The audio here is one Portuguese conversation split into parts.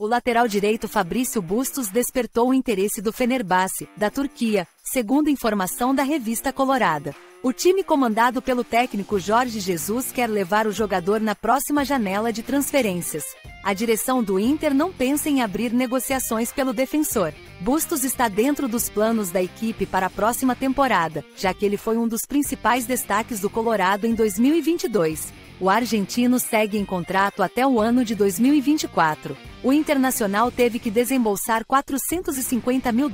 O lateral direito Fabrício Bustos despertou o interesse do Fenerbahçe, da Turquia, segundo informação da Revista Colorada. O time comandado pelo técnico Jorge Jesus quer levar o jogador na próxima janela de transferências. A direção do Inter não pensa em abrir negociações pelo defensor. Bustos está dentro dos planos da equipe para a próxima temporada, já que ele foi um dos principais destaques do Colorado em 2022. O argentino segue em contrato até o ano de 2024. O Internacional teve que desembolsar US$ 450 mil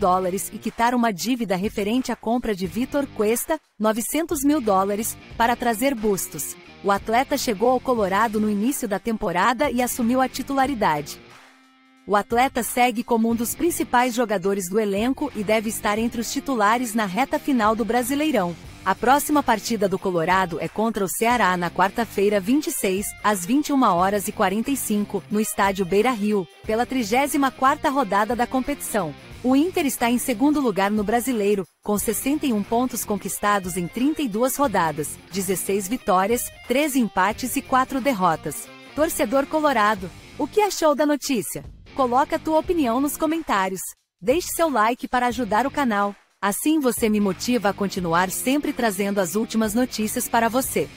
e quitar uma dívida referente à compra de Víctor Cuesta, US$ 900 mil, para trazer Bustos. O atleta chegou ao Colorado no início da temporada e assumiu a titularidade. O atleta segue como um dos principais jogadores do elenco e deve estar entre os titulares na reta final do Brasileirão. A próxima partida do Colorado é contra o Ceará na quarta-feira 26, às 21h45, no estádio Beira Rio, pela 34ª rodada da competição. O Inter está em segundo lugar no Brasileiro, com 61 pontos conquistados em 32 rodadas, 16 vitórias, 13 empates e 4 derrotas. Torcedor colorado, o que achou da notícia? Coloca a tua opinião nos comentários. Deixe seu like para ajudar o canal. Assim você me motiva a continuar sempre trazendo as últimas notícias para você.